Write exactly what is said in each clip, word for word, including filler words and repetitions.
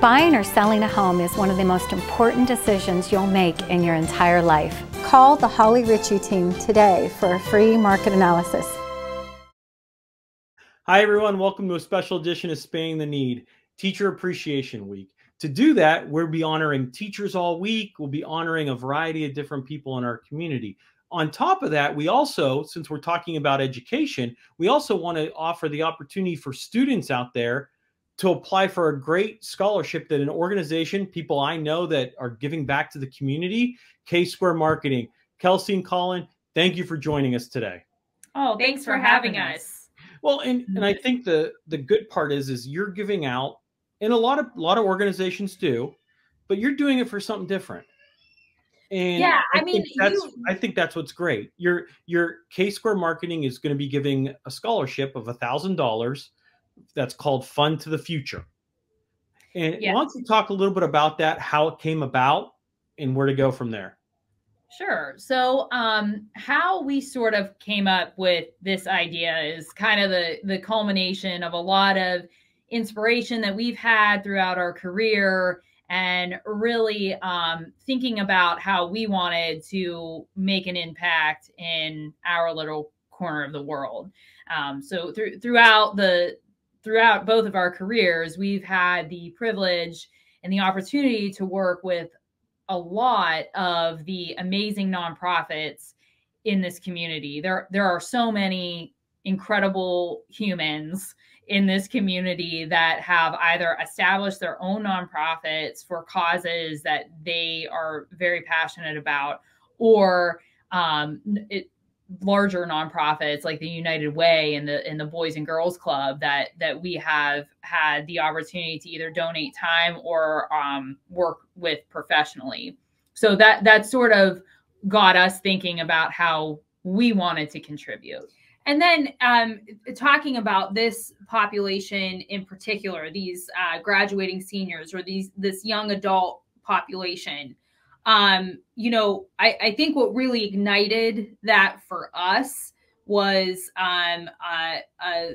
Buying or selling a home is one of the most important decisions you'll make in your entire life. Call the Holly Ritchie team today for a free market analysis. Hi everyone, welcome to a special edition of Spanning the Need, Teacher Appreciation Week. To do that, we'll be honoring teachers all week. We'll be honoring a variety of different people in our community. On top of that, we also, since we're talking about education, we also want to offer the opportunity for students out there to apply for a great scholarship that an organization, people I know that are giving back to the community, K Square Marketing. Kelsey and Colin, thank you for joining us today. Oh, thanks, thanks for having us. us. Well, and, and I think the, the good part is, is you're giving out, and a lot of, a lot of organizations do, but you're doing it for something different. And yeah, I, I mean, think that's, you, I think that's what's great. Your, your K Square Marketing is going to be giving a scholarship of a thousand dollars that's called Fund to the Future. And yes. Why don't you talk a little bit about that, how it came about and where to go from there? Sure. So um, how we sort of came up with this idea is kind of the, the culmination of a lot of inspiration that we've had throughout our career and really um, thinking about how we wanted to make an impact in our little corner of the world. Um, so th- throughout the Throughout both of our careers, we've had the privilege and the opportunity to work with a lot of the amazing nonprofits in this community. There, there are so many incredible humans in this community that have either established their own nonprofits for causes that they are very passionate about, or um, it, larger nonprofits like the United Way and the and the Boys and Girls Club that that we have had the opportunity to either donate time or um, work with professionally. So that that sort of got us thinking about how we wanted to contribute. And then um, talking about this population in particular, these uh, graduating seniors or these this young adult population. Um, you know, I, I think what really ignited that for us was um, a, a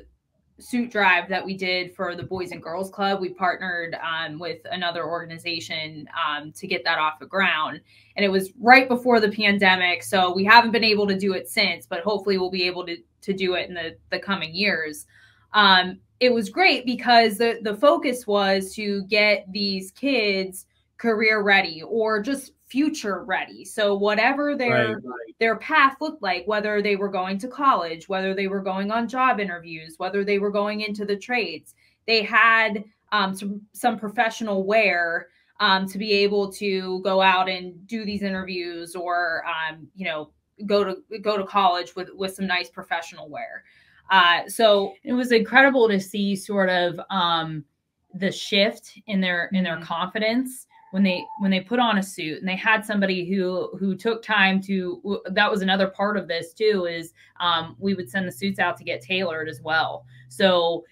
suit drive that we did for the Boys and Girls Club. We partnered um, with another organization um, to get that off the ground. And it was right before the pandemic. So we haven't been able to do it since, but hopefully we'll be able to, to do it in the, the coming years. Um, it was great because the, the focus was to get these kids career ready or just future ready. So whatever their, right, right. their path looked like, whether they were going to college, whether they were going on job interviews, whether they were going into the trades, they had um, some, some professional wear um, to be able to go out and do these interviews or, um, you know, go to, go to college with, with some nice professional wear. Uh, so it was incredible to see sort of um, the shift in their, in their confidence when they, when they put on a suit and they had somebody who, who took time to, that was another part of this too, is um, we would send the suits out to get tailored as well. So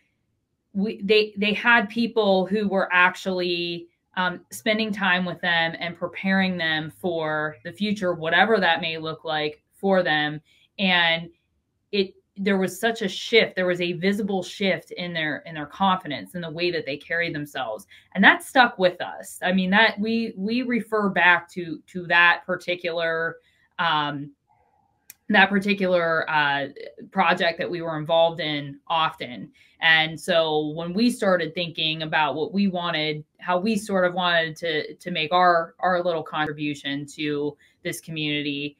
we, they, they had people who were actually um, spending time with them and preparing them for the future, whatever that may look like for them. And it, there was such a shift. There was a visible shift in their, in their confidence and the way that they carried themselves. And that stuck with us. I mean, that we, we refer back to, to that particular, um, that particular, uh, project that we were involved in often. And so when we started thinking about what we wanted, how we sort of wanted to, to make our, our little contribution to this community,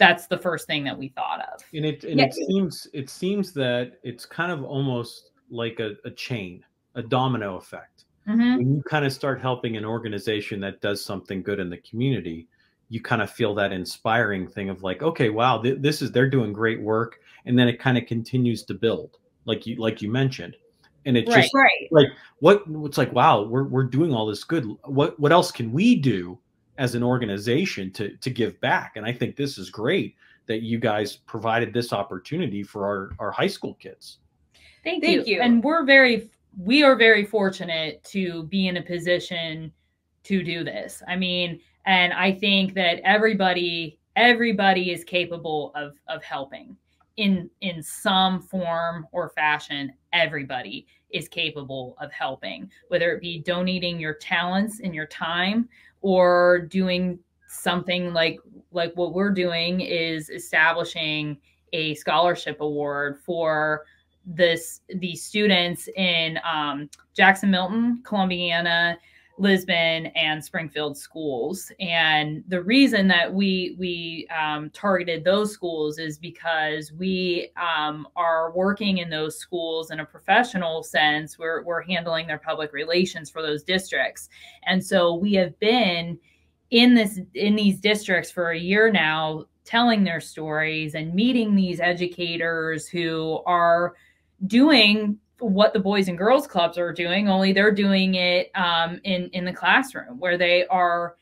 that's the first thing that we thought of. And it, and yeah. it seems, it seems that it's kind of almost like a, a chain, a domino effect. Mm-hmm. When you kind of start helping an organization that does something good in the community, you kind of feel that inspiring thing of like, okay, wow, th this is, they're doing great work. And then it kind of continues to build like you, like you mentioned. And it's right, just right. like, what it's like, wow, we're, we're doing all this good. What, what else can we do as an organization to, to give back? And I think this is great that you guys provided this opportunity for our, our high school kids. Thank, Thank you. you. And we're very, we are very fortunate to be in a position to do this. I mean, and I think that everybody, everybody is capable of, of helping in, in some form or fashion. everybody is capable of helping, whether it be donating your talents and your time or doing something like like what we're doing is establishing a scholarship award for this these students in um, Jackson-Milton, Columbiana, Lisbon, and Springfield schools. And the reason that we we um, targeted those schools is because we um, are working in those schools in a professional sense. We're, we're handling their public relations for those districts. And so we have been in this in these districts for a year now, telling their stories and meeting these educators who are doing what the Boys and Girls Clubs are doing, only they're doing it um, in, in the classroom, where they are,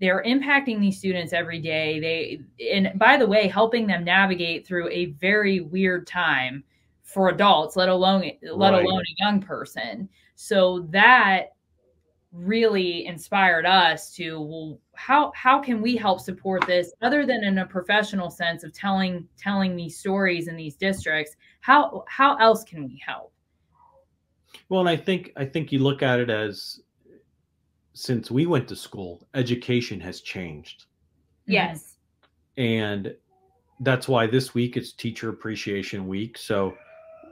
they're impacting these students every day. They, and by the way, helping them navigate through a very weird time for adults, let alone, let right. alone a young person. So that really inspired us to, well, how, how can we help support this other than in a professional sense of telling, telling these stories in these districts? How, how else can we help? Well, and I think, I think you look at it as, since we went to school, education has changed. Yes. And that's why this week it's Teacher Appreciation Week. So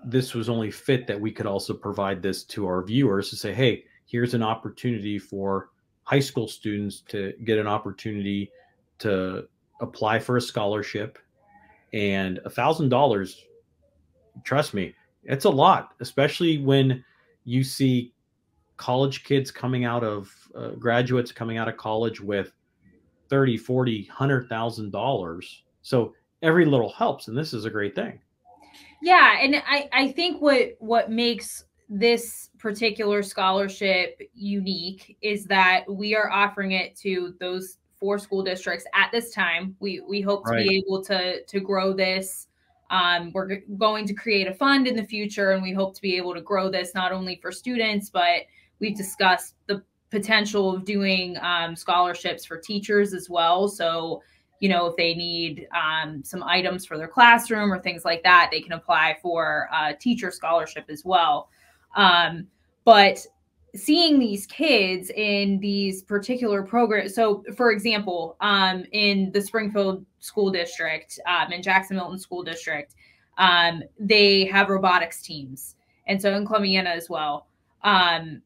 this was only fit that we could also provide this to our viewers to say, hey, here's an opportunity for high school students to get an opportunity to apply for a scholarship. And a thousand dollars, trust me, it's a lot, especially when you see college kids coming out of uh, graduates coming out of college with thirty, forty, one hundred thousand dollars. So every little helps. And this is a great thing. Yeah. And I, I think what, what makes this particular scholarship unique is that we are offering it to those four school districts at this time. We, we hope to right. be able to, to grow this. Um, we're going to create a fund in the future, and we hope to be able to grow this not only for students, but we've discussed the potential of doing um, scholarships for teachers as well. So, you know, if they need um, some items for their classroom or things like that, they can apply for a teacher scholarship as well. Um, but seeing these kids in these particular programs. So for example, um, in the Springfield school district, um, in Jackson-Milton school district, um, they have robotics teams. And so in Columbiana as well. Um,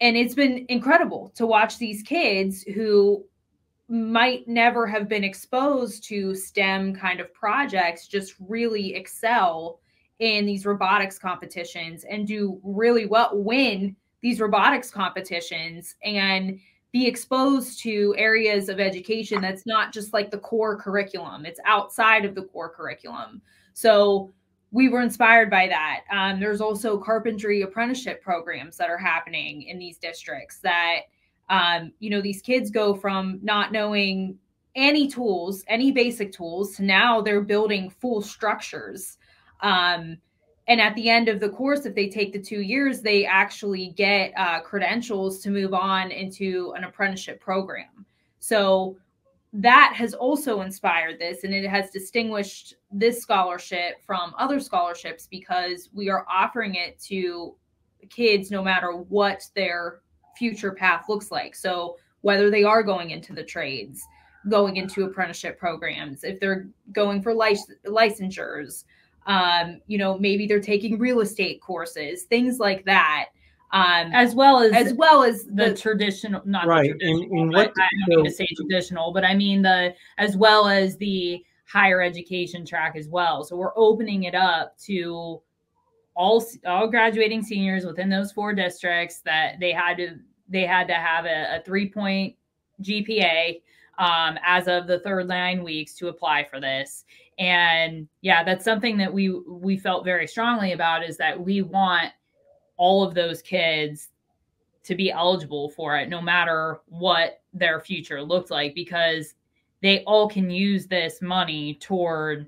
and it's been incredible to watch these kids who might never have been exposed to STEM kind of projects, just really excel in these robotics competitions and do really well, win these robotics competitions and be exposed to areas of education that's not just like the core curriculum. It's outside of the core curriculum. So we were inspired by that. Um, there's also carpentry apprenticeship programs that are happening in these districts that, um, you know, these kids go from not knowing any tools, any basic tools, to now they're building full structures. Um, And at the end of the course, if they take the two years, they actually get uh, credentials to move on into an apprenticeship program. So that has also inspired this, and it has distinguished this scholarship from other scholarships because we are offering it to kids no matter what their future path looks like. So whether they are going into the trades, going into apprenticeship programs, if they're going for lic licensures, Um, you know, maybe they're taking real estate courses, things like that. Um, as well as, as well as the, the traditional, not right. the traditional, and, and what, I, I don't mean to say traditional, but I mean the, as well as the higher education track as well. So we're opening it up to all, all graduating seniors within those four districts that they had to, they had to have a, a three point G P A, um, as of the third nine weeks to apply for this. And yeah, that's something that we, we felt very strongly about, is that we want all of those kids to be eligible for it, no matter what their future looked like, because they all can use this money toward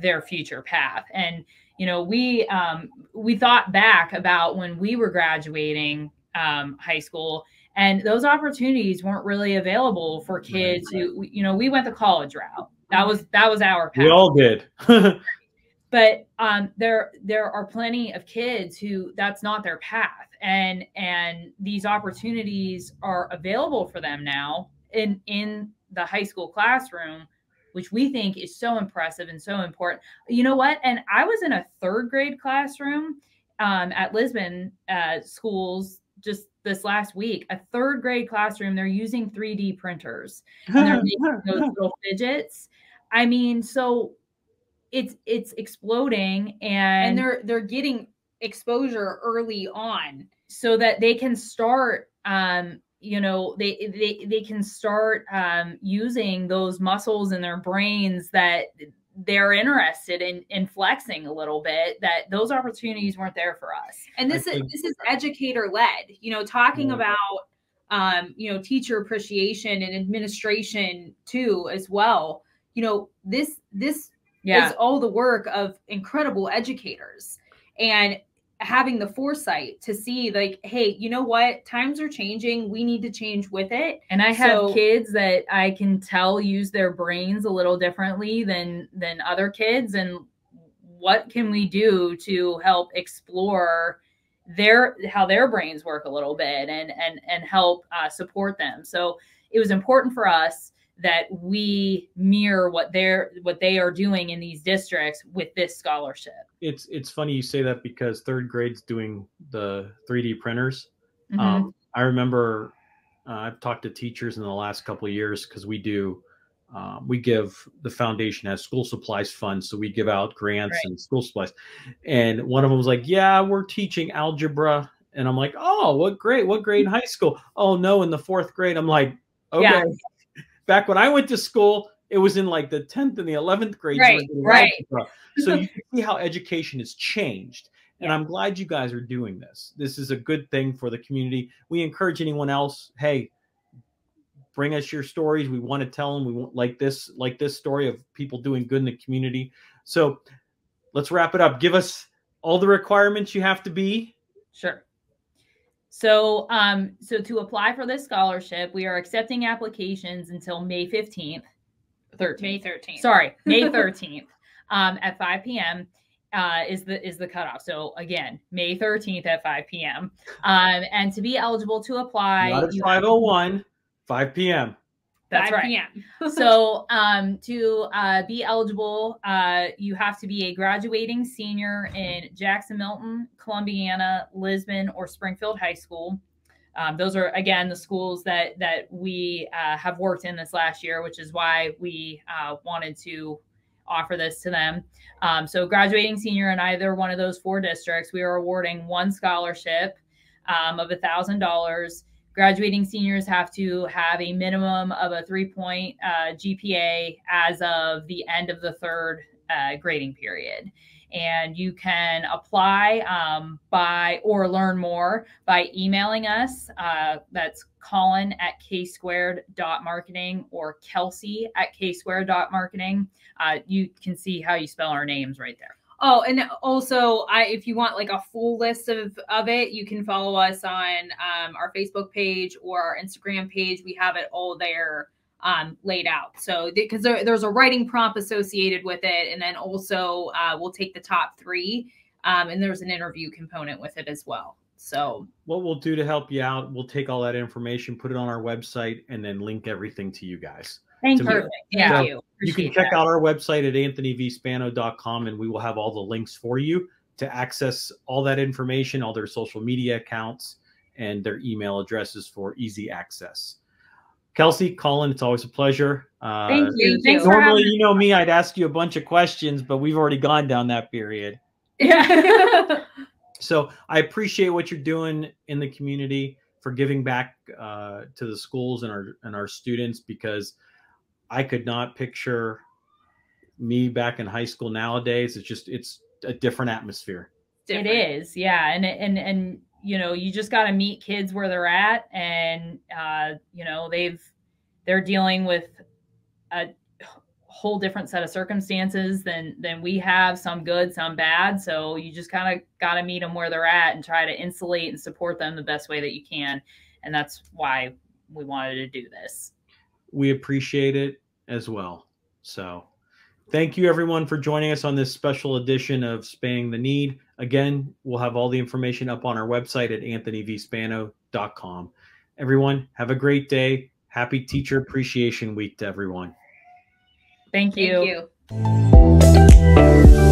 their future path. And, you know, we, um, we thought back about when we were graduating, um, high school, and those opportunities weren't really available for kids who, you know, we went the college route. That was, that was our path. We all did. But um, there there are plenty of kids who that's not their path, and and these opportunities are available for them now in in the high school classroom, which we think is so impressive and so important. You know what? And I was in a third grade classroom um, at Lisbon uh, schools just this last week, a third grade classroom. They're using three D printers and they're making those little fidgets. I mean, so. It's it's exploding, and and they're they're getting exposure early on so that they can start, um, you know, they they they can start um, using those muscles in their brains that they're interested in in flexing a little bit. That those opportunities weren't there for us, and this is this is educator led. You know, talking about um, you know, teacher appreciation and administration too as well. You know, this this. Yeah. It's all the work of incredible educators and having the foresight to see like, hey, you know what? Times are changing. We need to change with it. And I have so, kids that I can tell use their brains a little differently than than other kids. And what can we do to help explore their how their brains work a little bit and and and help uh, support them? So it was important for us that we mirror what they're what they are doing in these districts with this scholarship. It's it's funny you say that because third grade's doing the three D printers. Mm-hmm. Um, I remember uh, I've talked to teachers in the last couple of years because we do uh, we give the foundation has school supplies funds, so we give out grants, right, and school supplies. And one of them was like, "Yeah, we're teaching algebra," and I'm like, "Oh, what great! What grade in high school?" "Oh no, in the fourth grade." I'm like, "Okay." Yeah. Back when I went to school, it was in like the tenth and the eleventh grades. Right, right. So you can see how education has changed. And I'm glad you guys are doing this. This is a good thing for the community. We encourage anyone else, hey, bring us your stories. We want to tell them. We want like this, like this story of people doing good in the community. So let's wrap it up. Give us all the requirements you have to be. Sure. So, um, so to apply for this scholarship, we are accepting applications until May fifteenth, thirteenth. May thirteenth. Sorry, May thirteenth um, at five p m Uh, is the is the cutoff. So again, May thirteenth at five p m Um, and to be eligible to apply, not at five oh one, five p m That's right. So um, to uh, be eligible, uh, you have to be a graduating senior in Jackson-Milton, Columbiana, Lisbon, or Springfield High School. Um, those are, again, the schools that that we uh, have worked in this last year, which is why we uh, wanted to offer this to them. Um, so graduating senior in either one of those four districts, we are awarding one scholarship um, of one thousand dollars. Graduating seniors have to have a minimum of a three point uh, G P A as of the end of the third uh, grading period. And you can apply um, by or learn more by emailing us. Uh, that's Colin at K squared dot marketing or Kelsey at K squared dot marketing. Uh, you can see how you spell our names right there. Oh, and also, I, if you want like a full list of, of it, you can follow us on um, our Facebook page or our Instagram page. We have it all there um, laid out. So because there, there's a writing prompt associated with it. And then also uh, we'll take the top three um, and there's an interview component with it as well. So what we'll do to help you out, we'll take all that information, put it on our website, and then link everything to you guys. Thank you. Perfect. Yeah. So you can check that out our website at anthony v spano dot com, and we will have all the links for you to access all that information, all their social media accounts, and their email addresses for easy access. Kelsey, Colin, it's always a pleasure. Uh, Thank you. Thanks normally, for having you know me, I'd ask you a bunch of questions, but we've already gone down that period. Yeah. So I appreciate what you're doing in the community for giving back uh, to the schools and our and our students, because I could not picture me back in high school nowadays. It's just, it's a different atmosphere. Different. It is. Yeah. And, and, and, you know, you just got to meet kids where they're at, and, uh, you know, they've, they're dealing with a whole different set of circumstances than, than we have, some good, some bad. So you just kind of got to meet them where they're at and try to insulate and support them the best way that you can. And that's why we wanted to do this. We appreciate it as well. So Thank you, everyone, for joining us on this special edition of Spanning the Need. Again, we'll have all the information up on our website at anthony v spano dot com. Everyone, have a great day. Happy Teacher Appreciation Week to everyone. Thank you. Thank you.